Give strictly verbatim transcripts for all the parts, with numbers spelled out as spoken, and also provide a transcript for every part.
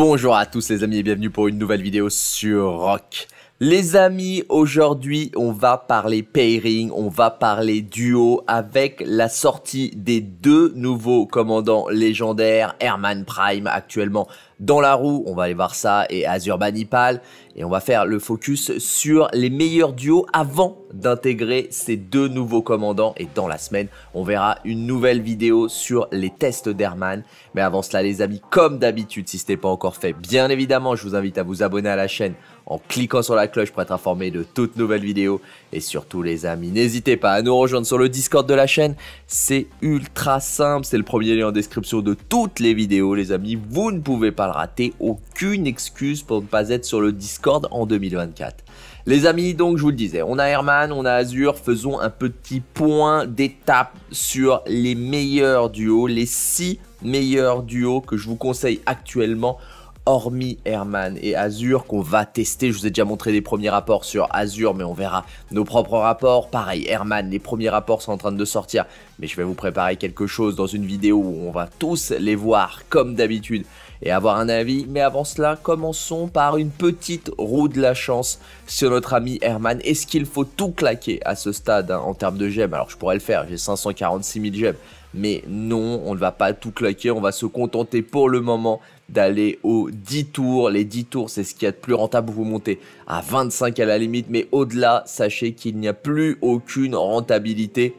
Bonjour à tous les amis et bienvenue pour une nouvelle vidéo sur RoK. Les amis, aujourd'hui on va parler pairing, on va parler duo avec la sortie des deux nouveaux commandants légendaires, Airman Prime actuellement dans la roue, on va aller voir ça, et Ashurbanipal, et on va faire le focus sur les meilleurs duos avant d'intégrer ces deux nouveaux commandants, et dans la semaine, on verra une nouvelle vidéo sur les tests d'Airman. Mais avant cela les amis, comme d'habitude, si ce n'est pas encore fait, bien évidemment, je vous invite à vous abonner à la chaîne en cliquant sur la cloche pour être informé de toutes nouvelles vidéos. Et surtout les amis, n'hésitez pas à nous rejoindre sur le Discord de la chaîne, c'est ultra simple, c'est le premier lien en description de toutes les vidéos les amis, vous ne pouvez pas le rater, aucune excuse pour ne pas être sur le Discord en deux mille vingt-quatre. Les amis, donc je vous le disais, on a Airman, on a Azure, faisons un petit point d'étape sur les meilleurs duos, les six meilleurs duos que je vous conseille actuellement, hormis Airman et Azure qu'on va tester. Je vous ai déjà montré des premiers rapports sur Azure, mais on verra nos propres rapports. Pareil, Airman, les premiers rapports sont en train de sortir, mais je vais vous préparer quelque chose dans une vidéo où on va tous les voir comme d'habitude et avoir un avis. Mais avant cela, commençons par une petite roue de la chance sur notre ami Airman. Est-ce qu'il faut tout claquer à ce stade hein, en termes de gemmes? Alors je pourrais le faire, j'ai cinq cent quarante-six mille gemmes. Mais non, on ne va pas tout claquer, on va se contenter pour le moment d'aller aux dix tours. Les dix tours, c'est ce qu'il y a de plus rentable, vous montez à vingt-cinq à la limite. Mais au-delà, sachez qu'il n'y a plus aucune rentabilité.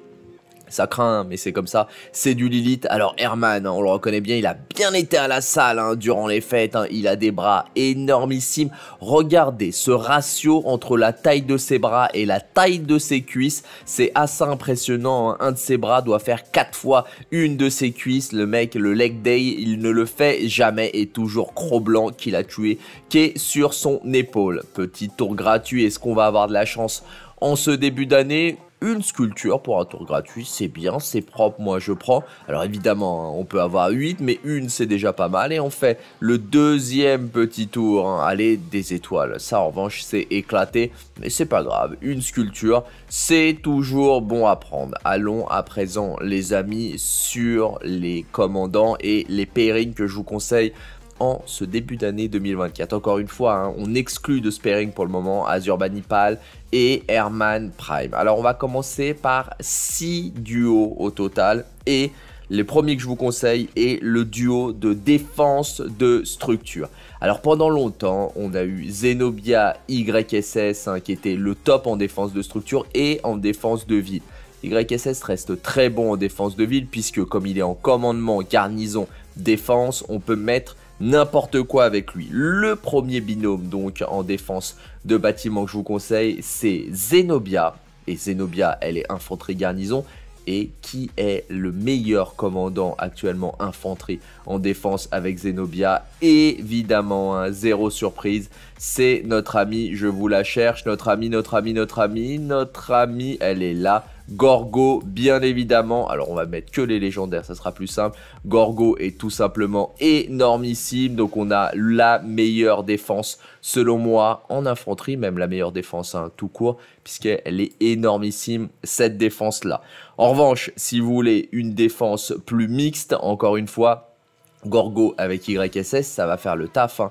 Ça craint, mais c'est comme ça, c'est du Lilith. Alors Hermann, hein, on le reconnaît bien, il a bien été à la salle hein, durant les fêtes, hein. Il a des bras énormissimes. Regardez ce ratio entre la taille de ses bras et la taille de ses cuisses, c'est assez impressionnant, hein. Un de ses bras doit faire quatre fois une de ses cuisses. Le mec, le leg day, il ne le fait jamais, et toujours Cro-Blanc qu'il a tué, qui est sur son épaule. Petit tour gratuit, est-ce qu'on va avoir de la chance en ce début d'année? Une sculpture pour un tour gratuit, c'est bien, c'est propre, moi je prends. Alors évidemment, on peut avoir huit, mais une c'est déjà pas mal. Et on fait le deuxième petit tour, hein. Allez, des étoiles. Ça en revanche, c'est éclaté, mais c'est pas grave. Une sculpture, c'est toujours bon à prendre. Allons à présent, les amis, sur les commandants et les pairings que je vous conseille en ce début d'année deux mille vingt-quatre. Encore une fois, hein, on exclut de ce pairing pour le moment Ashurbanipal et Airman Prime. Alors on va commencer par six duos au total, et les premiers que je vous conseille est le duo de défense de structure. Alors pendant longtemps, on a eu Zenobia Y S S hein, qui était le top en défense de structure et en défense de ville. Y S S reste très bon en défense de ville puisque comme il est en commandement, garnison, défense, on peut mettre n'importe quoi avec lui. Le premier binôme donc en défense de bâtiment que je vous conseille, c'est Zenobia. Et Zenobia, elle est infanterie garnison. Et qui est le meilleur commandant actuellement infanterie en défense avec Zenobia? Évidemment, hein, zéro surprise, c'est notre ami, je vous la cherche, notre ami, notre ami, notre ami, notre ami, elle est là, Gorgo, bien évidemment. Alors on va mettre que les légendaires, ça sera plus simple. Gorgo est tout simplement énormissime, donc on a la meilleure défense, selon moi, en infanterie, même la meilleure défense hein, tout court, puisqu'elle est énormissime, cette défense-là. En revanche, si vous voulez une défense plus mixte, encore une fois, Gorgo avec Y S S, ça va faire le taf. Hein.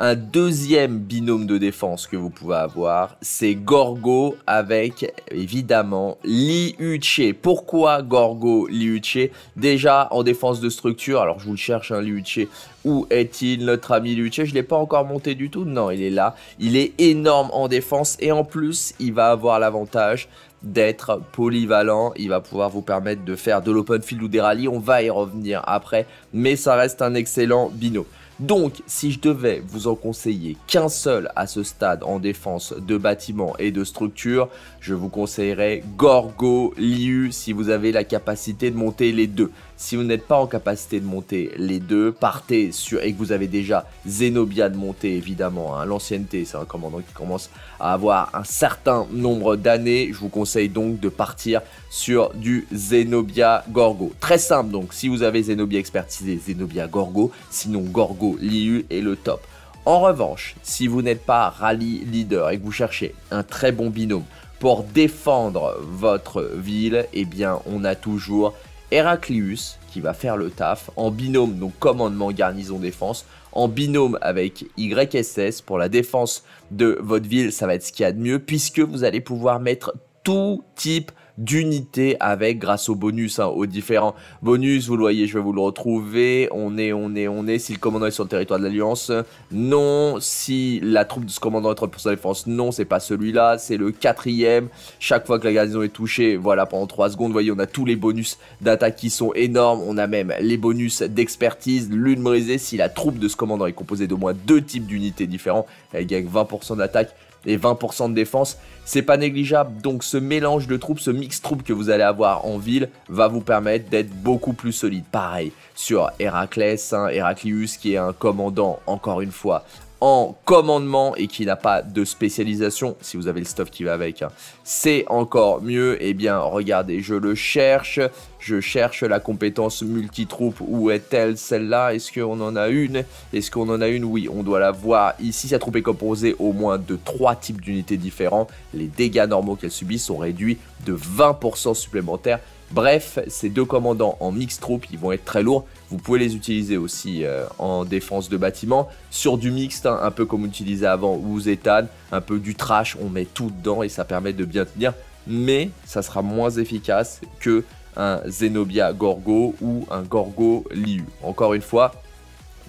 Un deuxième binôme de défense que vous pouvez avoir, c'est Gorgo avec, évidemment, Liu Che. Pourquoi Gorgo, Liu Che? Déjà, en défense de structure, alors je vous le cherche, hein, Liu Che. Où est-il, notre ami Liu Che? Je ne l'ai pas encore monté du tout. Non, il est là. Il est énorme en défense et en plus, il va avoir l'avantage d'être polyvalent. Il va pouvoir vous permettre de faire de l'open field ou des rallyes. On va y revenir après, mais ça reste un excellent binôme. Donc, si je devais vous en conseiller qu'un seul à ce stade en défense de bâtiments et de structures, je vous conseillerais Gorgo, Liu, si vous avez la capacité de monter les deux. Si vous n'êtes pas en capacité de monter les deux, partez sur, et que vous avez déjà Zenobia de monter, évidemment, hein, l'ancienneté, c'est un commandant qui commence à avoir un certain nombre d'années. Je vous conseille donc de partir sur du Zenobia Gorgo. Très simple donc, si vous avez Zenobia expertisé, Zenobia Gorgo, sinon Gorgo Liu est le top. En revanche, si vous n'êtes pas rallye leader et que vous cherchez un très bon binôme pour défendre votre ville, eh bien on a toujours Héraclius qui va faire le taf en binôme, donc commandement, garnison, défense, en binôme avec Y S S pour la défense de votre ville. Ça va être ce qu'il y a de mieux puisque vous allez pouvoir mettre tout type d'unités avec grâce aux bonus, hein, aux différents bonus. Vous le voyez, je vais vous le retrouver. On est, on est, on est. Si le commandant est sur le territoire de l'Alliance, non. Si la troupe de ce commandant est trente pour cent de défense, non, c'est pas celui-là, c'est le quatrième. Chaque fois que la garnison est touchée, voilà, pendant trois secondes, vous voyez, on a tous les bonus d'attaque qui sont énormes. On a même les bonus d'expertise, l'une brisée. Si la troupe de ce commandant est composée d'au moins deux types d'unités différents, elle gagne vingt pour cent d'attaque et vingt pour cent de défense, c'est pas négligeable. Donc ce mélange de troupes, ce mix troupes que vous allez avoir en ville va vous permettre d'être beaucoup plus solide. Pareil sur Héraclès, hein, Héraclius qui est un commandant encore une fois en commandement et qui n'a pas de spécialisation, si vous avez le stuff qui va avec, hein, c'est encore mieux. Et eh bien regardez, je le cherche, je cherche la compétence multitroupe, où est-elle celle-là? Est-ce qu'on en a une? Est-ce qu'on en a une? Oui, on doit la voir ici. Sa troupe est composée au moins de trois types d'unités différents, les dégâts normaux qu'elle subit sont réduits de vingt pour cent supplémentaires. Bref, ces deux commandants en mix troupes, ils vont être très lourds. Vous pouvez les utiliser aussi euh, en défense de bâtiment, sur du mixte, hein, un peu comme on utilisait avant, ou Zétan, un peu du trash, on met tout dedans et ça permet de bien tenir. Mais ça sera moins efficace que un Zenobia Gorgo ou un Gorgo Liu. Encore une fois,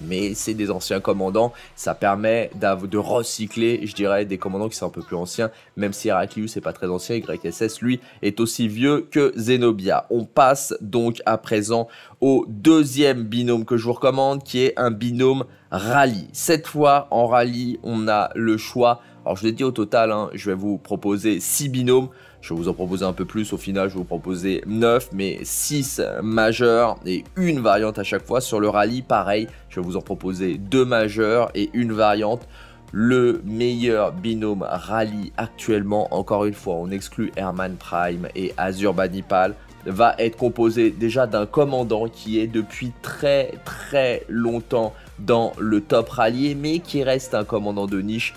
mais c'est des anciens commandants, ça permet de recycler, je dirais, des commandants qui sont un peu plus anciens, même si Héraclius n'est pas très ancien, Y S S, lui, est aussi vieux que Zenobia. On passe donc à présent au deuxième binôme que je vous recommande, qui est un binôme rallye. Cette fois, en rallye, on a le choix. Alors, je l'ai dit au total, hein, je vais vous proposer six binômes. Je vais vous en proposer un peu plus, au final je vais vous proposer neuf, mais six majeurs et une variante à chaque fois. Sur le rallye, pareil, je vais vous en proposer deux majeurs et une variante. Le meilleur binôme rallye actuellement, encore une fois, on exclut Airman Prime et Ashurbanipal, va être composé déjà d'un commandant qui est depuis très très longtemps dans le top rallye, mais qui reste un commandant de niche,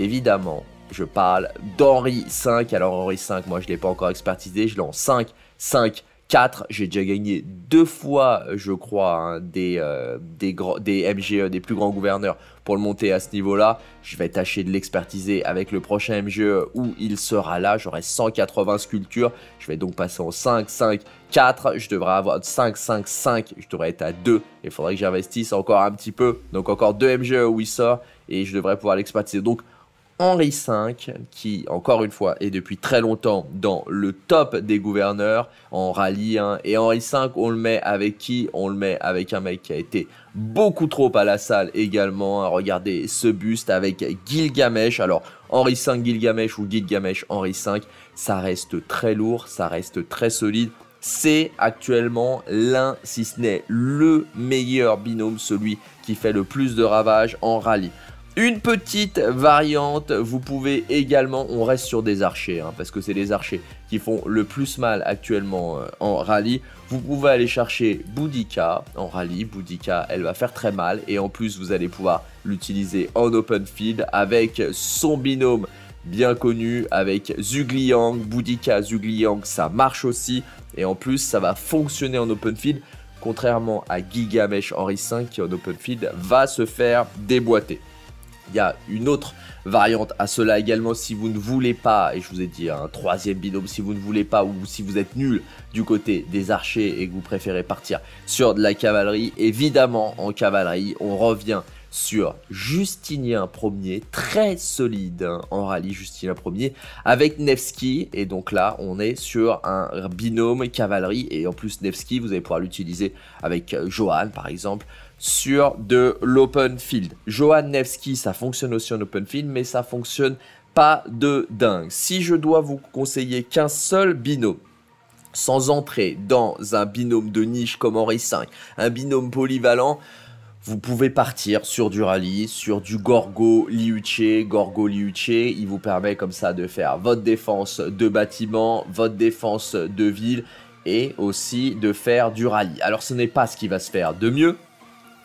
évidemment. Je parle d'Henri cinq. Alors Henri cinq, moi je ne l'ai pas encore expertisé, je l'ai en cinq, cinq, quatre. J'ai déjà gagné deux fois, je crois, hein, des, euh, des, des M G E, des plus grands gouverneurs pour le monter à ce niveau-là. Je vais tâcher de l'expertiser avec le prochain M G E où il sera là. J'aurai cent quatre-vingts sculptures. Je vais donc passer en cinq, cinq, quatre. Je devrais avoir cinq, cinq, cinq. Je devrais être à deux. Il faudrait que j'investisse encore un petit peu. Donc encore deux M G E où il sort et je devrais pouvoir l'expertiser. Donc Henri cinq, qui encore une fois est depuis très longtemps dans le top des gouverneurs en rallye, hein. Et Henri cinq, on le met avec qui? On le met avec un mec qui a été beaucoup trop à la salle également, hein. Regardez ce buste avec Gilgamesh. Alors Henri cinq Gilgamesh ou Gilgamesh Henri cinq, ça reste très lourd, ça reste très solide. C'est actuellement l'un, si ce n'est le meilleur binôme, celui qui fait le plus de ravages en rallye. Une petite variante, vous pouvez également, on reste sur des archers, hein, parce que c'est les archers qui font le plus mal actuellement euh, en rallye. Vous pouvez aller chercher Boudica en rallye. Boudica, elle va faire très mal et en plus vous allez pouvoir l'utiliser en open field avec son binôme bien connu, avec Zhuge Liang. Boudica, Zhuge Liang, ça marche aussi et en plus ça va fonctionner en open field, contrairement à Gilgamesh Henri cinq qui en open field va se faire déboîter. Il y a une autre variante à cela également si vous ne voulez pas, et je vous ai dit un troisième binôme, si vous ne voulez pas ou si vous êtes nul du côté des archers et que vous préférez partir sur de la cavalerie. Évidemment, en cavalerie, on revient sur Justinien premier, très solide, hein, en rallye, Justinien premier, avec Nevsky. Et donc là, on est sur un binôme cavalerie. Et en plus, Nevsky, vous allez pouvoir l'utiliser avec Johan, par exemple, sur de l'open field. Johan, Nevsky, ça fonctionne aussi en open field, mais ça fonctionne pas de dingue. Si je dois vous conseiller qu'un seul binôme, sans entrer dans un binôme de niche comme Henri cinq, un binôme polyvalent, vous pouvez partir sur du rallye, sur du Gorgo Liu Che. Gorgo Liu Che, il vous permet comme ça de faire votre défense de bâtiment, votre défense de ville et aussi de faire du rallye. Alors ce n'est pas ce qui va se faire de mieux,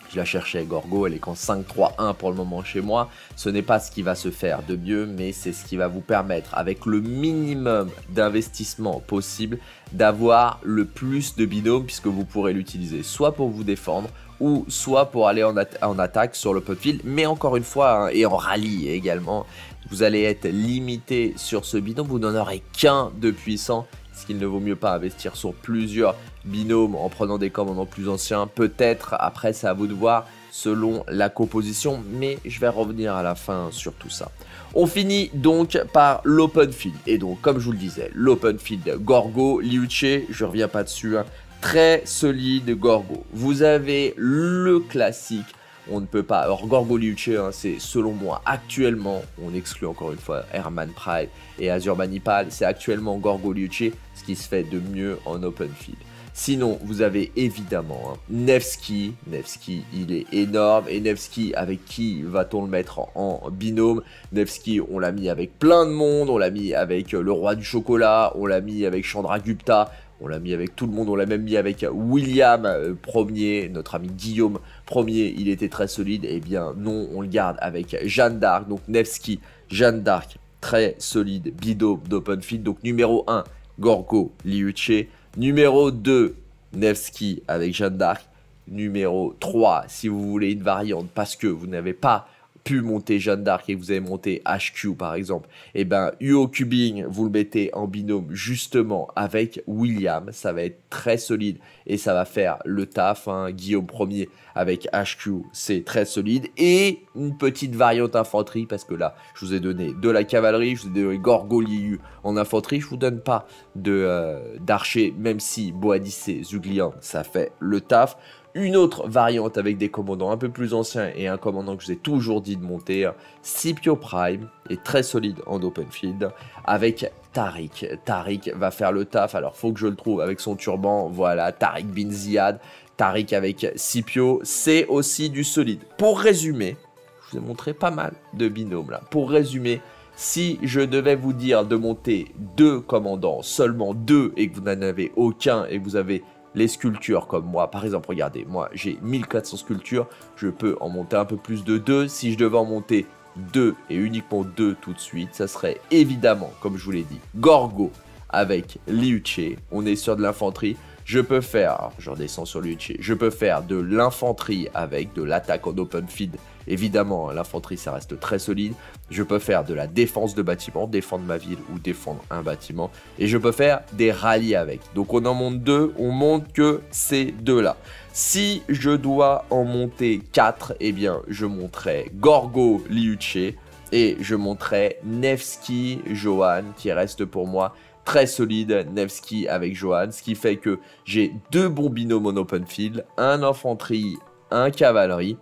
Je la cherchais, Gorgo, elle est qu'en cinq trois un pour le moment chez moi. Ce n'est pas ce qui va se faire de mieux, mais c'est ce qui va vous permettre, avec le minimum d'investissement possible, d'avoir le plus de binômes, puisque vous pourrez l'utiliser soit pour vous défendre, ou soit pour aller en, atta en attaque sur le pop field, mais encore une fois, hein, et en rallye également, vous allez être limité sur ce binôme, vous n'en aurez qu'un de puissant, ce qu'il ne vaut mieux pas investir sur plusieurs binômes en prenant des commandants plus anciens, peut-être, après c'est à vous de voir selon la composition, mais je vais revenir à la fin sur tout ça. On finit donc par l'open field, et donc comme je vous le disais, l'open field Gorgo, Liu Che, je reviens pas dessus, hein, très solide Gorgo. Vous avez le classique, on ne peut pas, alors Gorgo Liu Che, hein, c'est selon moi actuellement, on exclut encore une fois Hermann Prime et Ashurbanipal, c'est actuellement Gorgo Liu Che, ce qui se fait de mieux en open field. Sinon, vous avez évidemment hein, Nevsky. Nevsky, il est énorme. Et Nevsky, avec qui va-t-on le mettre en, en binôme? Nevsky, on l'a mis avec plein de monde. On l'a mis avec euh, le roi du chocolat. On l'a mis avec Chandra Gupta. On l'a mis avec tout le monde. On l'a même mis avec William Ier. Notre ami Guillaume Ier, il était très solide. Eh bien, non, on le garde avec Jeanne d'Arc. Donc, Nevsky, Jeanne d'Arc, très solide. Binôme d'open field. Donc, numéro un, Gorgo Liu Che. Numéro deux, Nevsky avec Jeanne d'Arc. Numéro trois, si vous voulez une variante parce que vous n'avez pas pu monter Jeanne d'Arc et que vous avez monté H Q par exemple, et ben Huo Cubing, vous le mettez en binôme justement avec William. Ça va être très solide et ça va faire le taf. Hein. Guillaume Ier avec H Q, c'est très solide. Et une petite variante infanterie parce que là, je vous ai donné de la cavalerie, je vous ai donné Gorgo Liu en infanterie. Je vous donne pas de euh, d'archer, même si Boudica, Zhuge Liang, ça fait le taf. Une autre variante avec des commandants un peu plus anciens et un commandant que je vous ai toujours dit de monter, Scipio Prime, est très solide en open field, avec Tariq. Tariq va faire le taf, alors faut que je le trouve avec son turban, voilà, Tariq Bin Ziyad, Tariq avec Scipio, c'est aussi du solide. Pour résumer, je vous ai montré pas mal de binômes là, pour résumer, si je devais vous dire de monter deux commandants, seulement deux, et que vous n'en avez aucun, et que vous avez les sculptures comme moi, par exemple, regardez, moi j'ai mille quatre cents sculptures, je peux en monter un peu plus de deux. Si je devais en monter deux et uniquement deux tout de suite, ça serait évidemment, comme je vous l'ai dit, Gorgo avec Liu Che. On est sur de l'infanterie, je peux faire, alors je redescends sur Liu Che, je peux faire de l'infanterie avec de l'attaque en open field. Évidemment, l'infanterie, ça reste très solide. Je peux faire de la défense de bâtiment, défendre ma ville ou défendre un bâtiment. Et je peux faire des rallyes avec. Donc, on en monte deux, on monte que ces deux-là. Si je dois en monter quatre, eh bien, je monterai Gorgo Liu Che et je monterai Nevsky Johan, qui reste pour moi très solide, Nevsky avec Johan. Ce qui fait que j'ai deux bons binômes en open field, un infanterie, un cavalerie.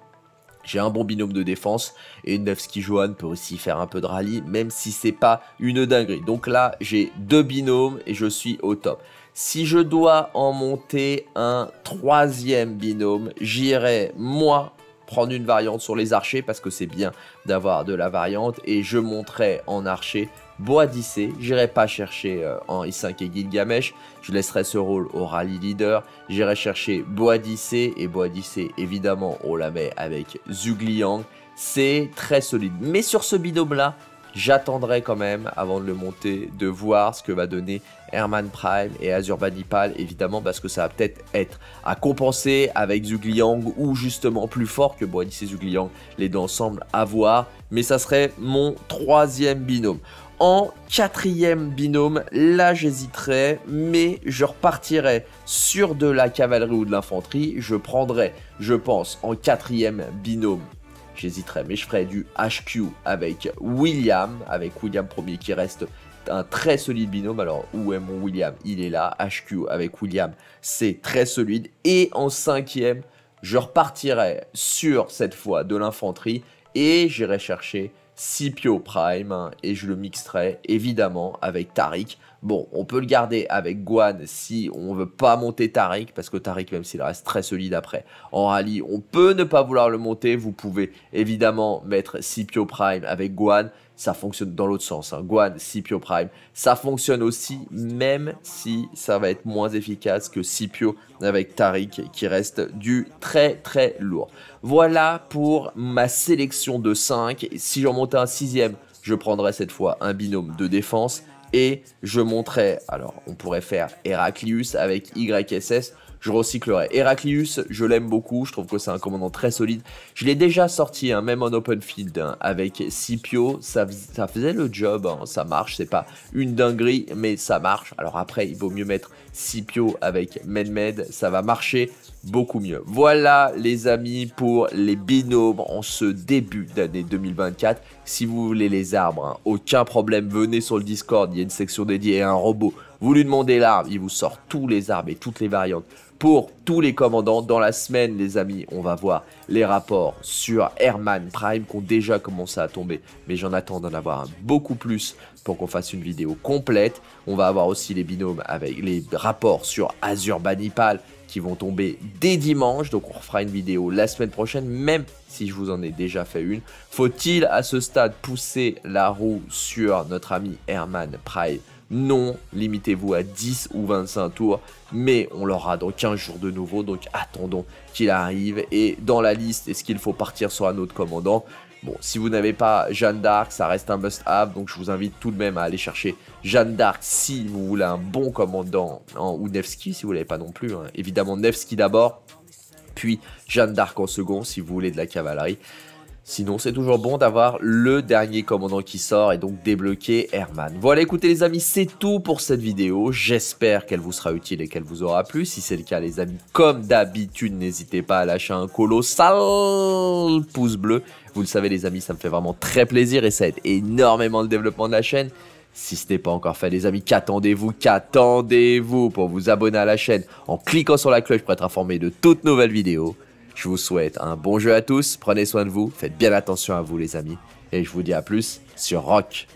J'ai un bon binôme de défense et Nevsky Johan peut aussi faire un peu de rallye, même si c'est pas une dinguerie. Donc là, j'ai deux binômes et je suis au top. Si je dois en monter un troisième binôme, j'irai, moi, prendre une variante sur les archers parce que c'est bien d'avoir de la variante et je monterai en archer Boudica, j'irai pas chercher euh, Henri V et Gilgamesh, je laisserai ce rôle au rallye leader, j'irai chercher Boudica et Boudica évidemment on la met avec Zhuge Liang, c'est très solide. Mais sur ce binôme là, j'attendrai quand même avant de le monter de voir ce que va donner Airman Prime et Ashurbanipal évidemment parce que ça va peut-être être à compenser avec Zhuge Liang ou justement plus fort que Boudica et Zhuge Liang, les deux ensemble à voir, mais ça serait mon troisième binôme. En quatrième binôme, là j'hésiterai, mais je repartirai sur de la cavalerie ou de l'infanterie. Je prendrai, je pense, en quatrième binôme, j'hésiterai, mais je ferai du H Q avec William, avec William Ier qui reste un très solide binôme. Alors, où est mon William? Il est là, H Q avec William, c'est très solide. Et en cinquième, je repartirai sur, cette fois, de l'infanterie et j'irai chercher Scipio Prime, hein, et je le mixerai évidemment avec Tariq. Bon, on peut le garder avec Guan si on veut pas monter Tariq, parce que Tariq, même s'il reste très solide après en rallye, on peut ne pas vouloir le monter. Vous pouvez évidemment mettre Scipio Prime avec Guan. ça fonctionne dans l'autre sens. Hein. Guan, Scipio Prime, ça fonctionne aussi, même si ça va être moins efficace que Scipio avec Tariq, qui reste du très très lourd. Voilà pour ma sélection de cinq. Si j'en montais un sixième, je prendrais cette fois un binôme de défense. Et je monterai, alors on pourrait faire Héraclius avec Y S S, je recyclerai. Héraclius, je l'aime beaucoup, je trouve que c'est un commandant très solide. Je l'ai déjà sorti, hein, même en open field, hein, avec Scipio, ça, ça faisait le job, hein, ça marche, c'est pas une dinguerie, mais ça marche. Alors après, il vaut mieux mettre Scipio avec Menmed, ça va marcher beaucoup mieux. Voilà les amis pour les binômes en ce début d'année deux mille vingt-quatre. Si vous voulez les arbres, hein, aucun problème, venez sur le Discord, il y a une section dédiée à un robot. Vous lui demandez l'arbre, il vous sort tous les arbres et toutes les variantes pour tous les commandants. Dans la semaine, les amis, on va voir les rapports sur Airman Prime qui ont déjà commencé à tomber. Mais j'en attends d'en avoir un beaucoup plus pour qu'on fasse une vidéo complète. On va avoir aussi les binômes avec les rapports sur Ashurbanipal qui vont tomber dès dimanche. Donc on refera une vidéo la semaine prochaine, même si je vous en ai déjà fait une. Faut-il à ce stade pousser la roue sur notre ami Airman Prime ? Non, limitez-vous à dix ou vingt-cinq tours, mais on l'aura dans quinze jours de nouveau, donc attendons qu'il arrive. Et dans la liste, est-ce qu'il faut partir sur un autre commandant? Bon, si vous n'avez pas Jeanne d'Arc, ça reste un must-have, donc je vous invite tout de même à aller chercher Jeanne d'Arc si vous voulez un bon commandant, hein, ou Nevsky si vous ne l'avez pas non plus, hein. Évidemment Nevsky d'abord, puis Jeanne d'Arc en second si vous voulez de la cavalerie. Sinon, c'est toujours bon d'avoir le dernier commandant qui sort et donc débloquer Airman. Voilà, écoutez les amis, c'est tout pour cette vidéo. J'espère qu'elle vous sera utile et qu'elle vous aura plu. Si c'est le cas, les amis, comme d'habitude, n'hésitez pas à lâcher un colossal pouce bleu. Vous le savez les amis, ça me fait vraiment très plaisir et ça aide énormément le développement de la chaîne. Si ce n'est pas encore fait les amis, qu'attendez-vous, qu'attendez-vous pour vous abonner à la chaîne en cliquant sur la cloche pour être informé de toutes nouvelles vidéos. Je vous souhaite un bon jeu à tous, prenez soin de vous, faites bien attention à vous les amis, et je vous dis à plus sur RoK.